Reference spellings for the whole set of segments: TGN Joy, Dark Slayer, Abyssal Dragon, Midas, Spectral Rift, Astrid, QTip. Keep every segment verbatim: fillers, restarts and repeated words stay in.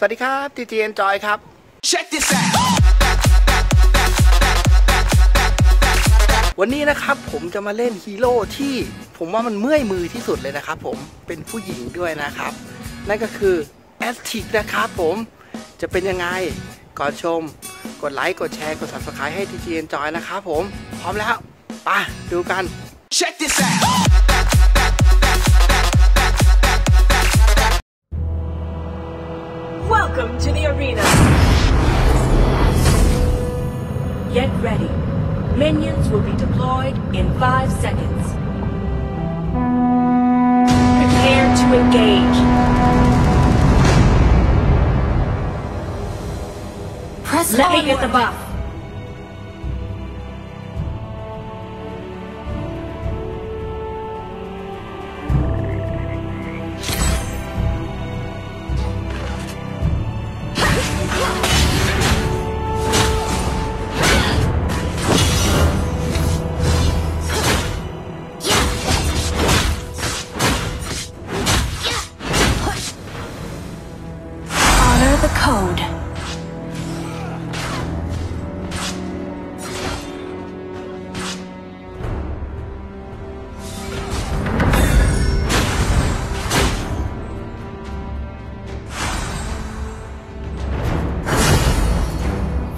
สวัสดีครับ ที จี เอ็น Joy ครับ Check this out วันนี้นะครับผมจะมาเล่นฮีโร่ที่ผมว่ามันเมื่อยมือที่สุดเลยนะครับผมเป็นผู้หญิงด้วยนะครับนั่นก็คือแอสทิกนะครับผมจะเป็นยังไงก่อนชมกดไลค์กดแชร์กด Subscribe ให้ ที จี เอ็น Joy นะครับผมพร้อมแล้วไปดูกัน Check this out Welcome to the arena. Get ready. Minions will be deployed in five seconds. Prepare to engage. Press Let me get the buff.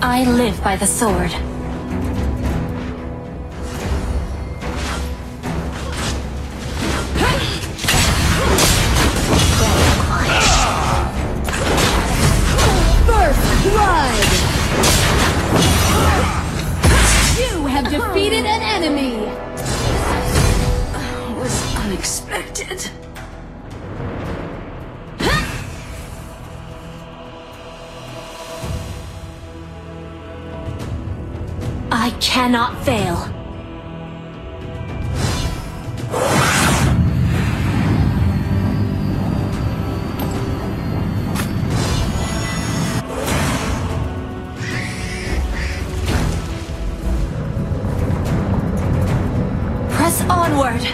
I live by the sword. First blood! You have defeated an enemy! That was unexpected. I cannot fail. Press onward.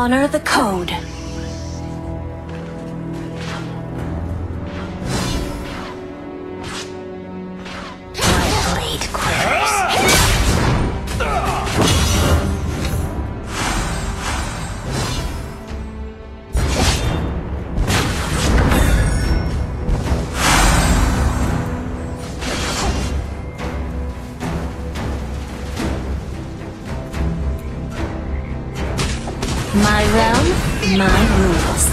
Honor the code. My blade quivers. My realm, my rules.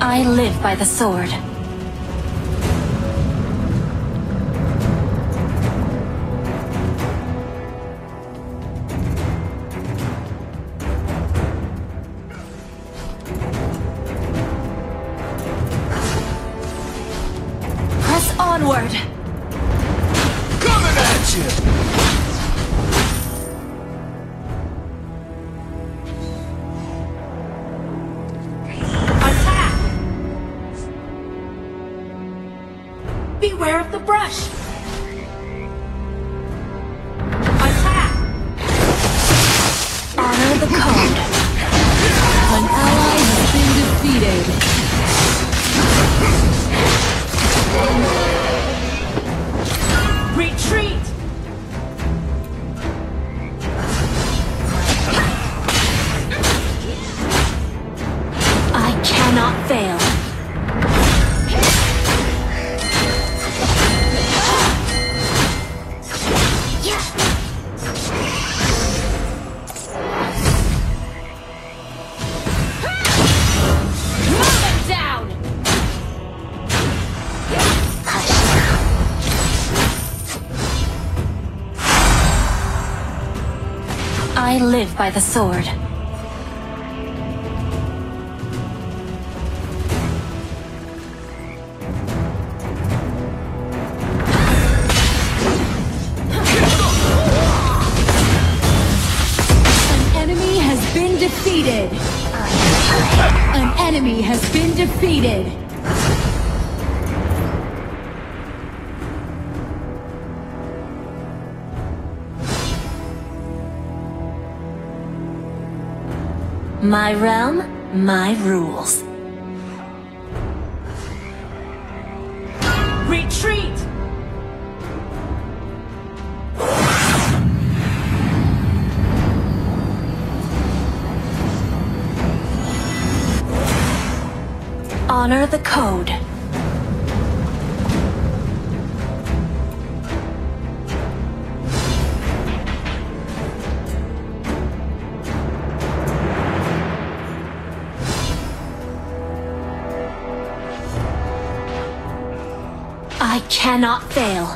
I live by the sword. Press onward. Coming at you. Beware of the brush! Attack! Honor the code. An ally has been defeated. Retreat! I cannot fail. I live by the sword. An enemy has been defeated. An enemy has been defeated. My realm, my rules. Retreat! Honor the code. I cannot fail.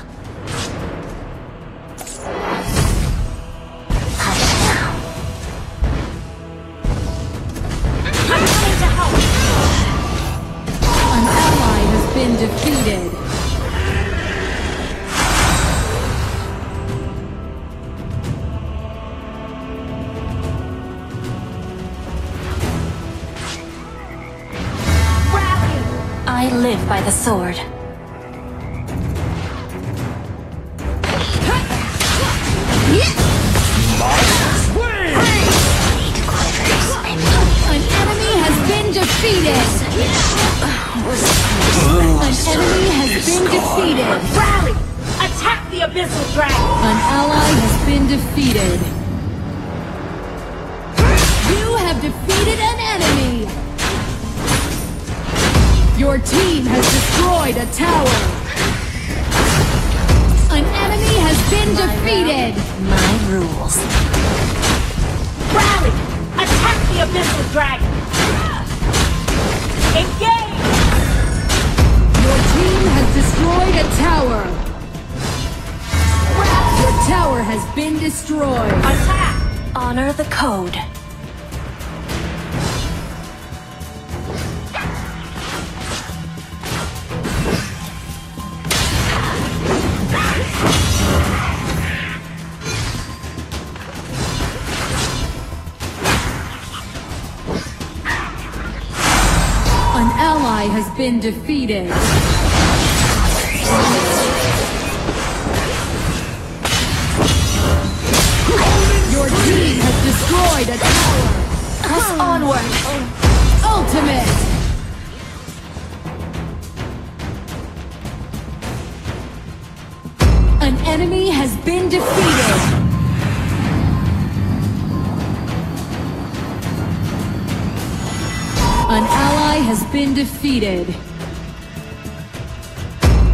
Hush now. I'm coming to help. An ally has been defeated. I live by the sword. Rally! Attack the Abyssal Dragon! An ally has been defeated. You have defeated an enemy! Your team has destroyed a tower! An enemy has been my defeated! Realm, my rules. Rally! Attack the Abyssal Dragon! Engage! Your team has destroyed a tower! Your tower has been destroyed! Attack! Honor the code! An ally has been defeated! Your team has destroyed a tower! Press onward! Ultimate! An enemy has been defeated! An ally has been defeated!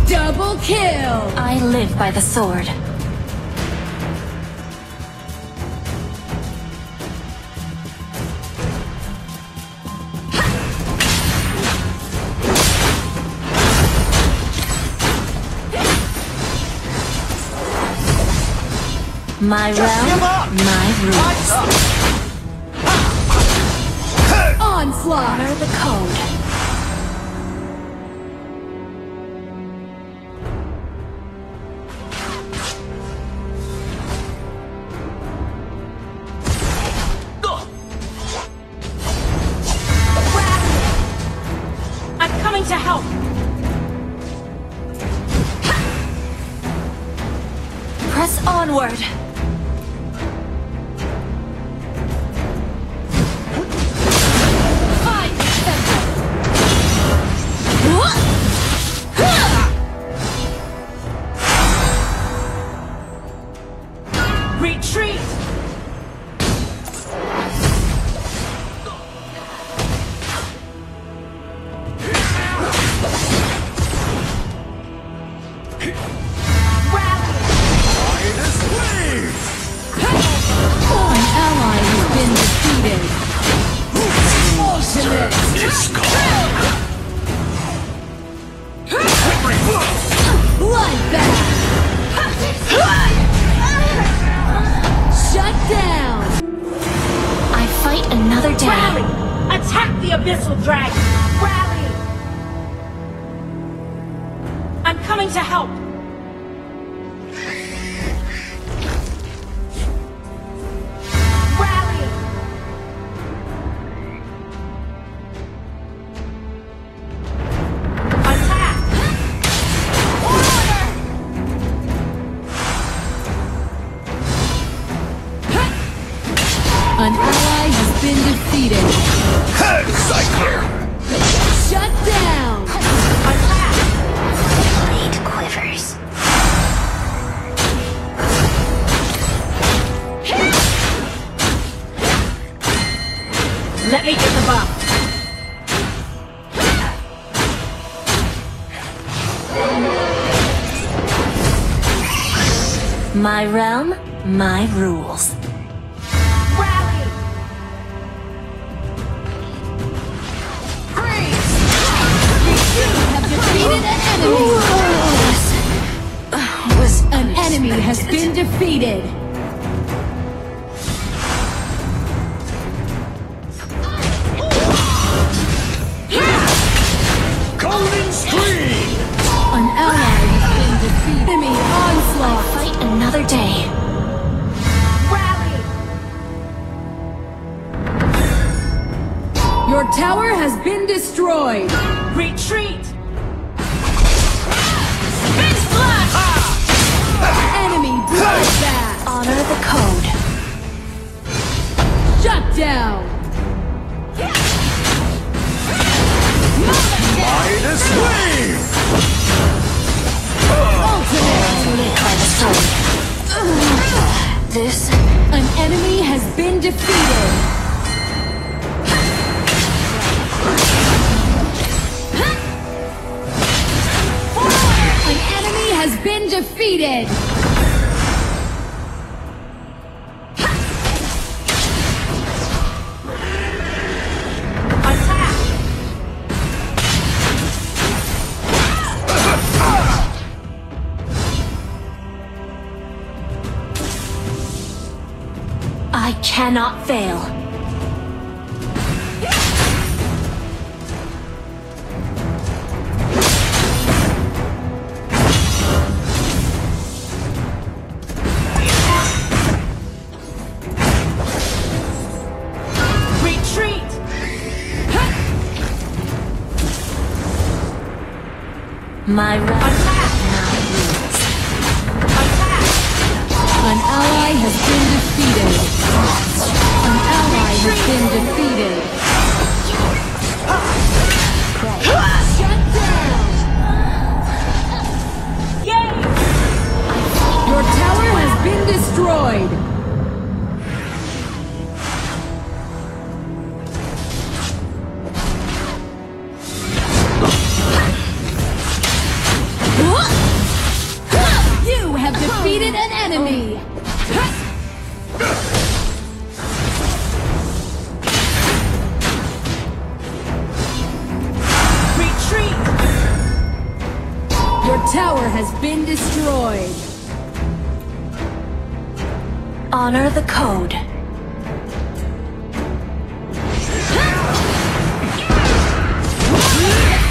Double kill! I live by the sword. My realm, my rules. Onslaught! Honor the code. To help. Press onward. Fight. Retreat. Shut down! another day. Rally! Attack the Abyssal Dragon! Rally! I'm coming to help! An ally has been defeated. Head cycler! Shut down! Attack! Blade quivers. Let me get the buff. My realm, my rules. An enemy has been defeated. Golden stream. An ally has been defeated. Enemy onslaught. I fight another day. Rally. Your tower has been destroyed. Retreat. Honor the code. Shut down! Midas wave! Ultimate! Ultimate. This... An enemy has been defeated! An enemy has been defeated! I cannot fail. Retreat. My attack. Attack. An ally has been defeated. An ally has been defeated. Shut down! Yay! Your tower has been destroyed. You have defeated an enemy. Tower has been destroyed. Honor the code.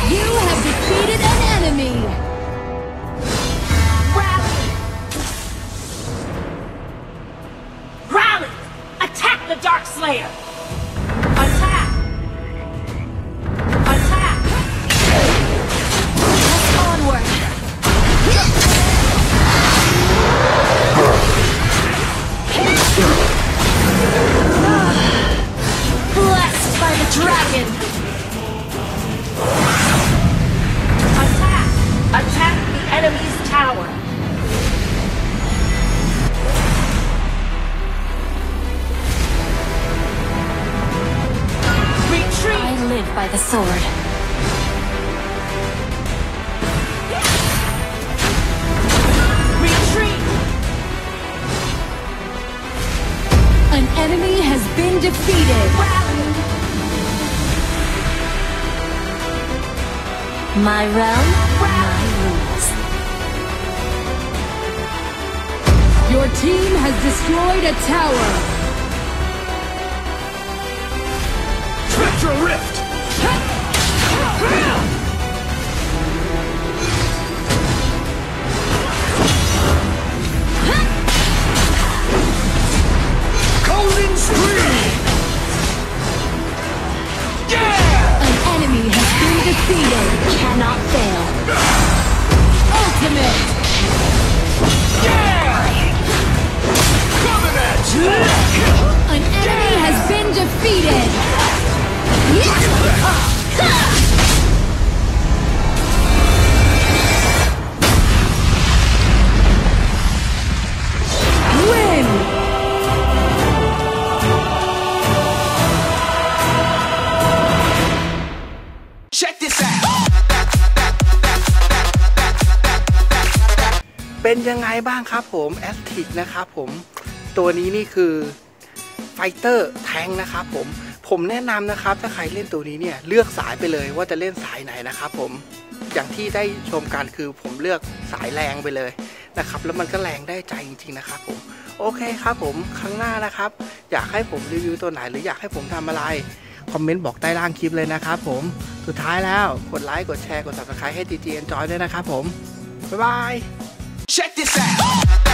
You have defeated an enemy. Rally! Rally! Attack the Dark Slayer! By the sword. Retreat! An enemy has been defeated. Rally. My realm, my rules. Your team has destroyed a tower. Spectral Rift! Cannot fail. Ultimate. Yeah! Coming at you. An enemy yeah! has been defeated. Win. Check this out. เป็นยังไงบ้างครับผมแอสติกนะครับผมตัวนี้นี่คือไฟเตอร์แทงนะครับผมผมแนะนำนะครับถ้าใครเล่นตัวนี้เนี่ยเลือกสายไปเลยว่าจะเล่นสายไหนนะครับผมอย่างที่ได้ชมกันคือผมเลือกสายแรงไปเลยนะครับแล้วมันก็แรงได้ใจจริงๆนะครับผมโอเคครับผมครั้งหน้านะครับอยากให้ผมรีวิวตัวไหนหรืออยากให้ผมทำอะไรคอมเมนต์บอกใต้ล่างคลิปเลยนะครับผมสุดท้ายแล้วกดไลค์กดแชร์กด Subscribe ให้ ที จี เอ็น Joy ด้วยนะครับผมบ๊ายบายCheck this out!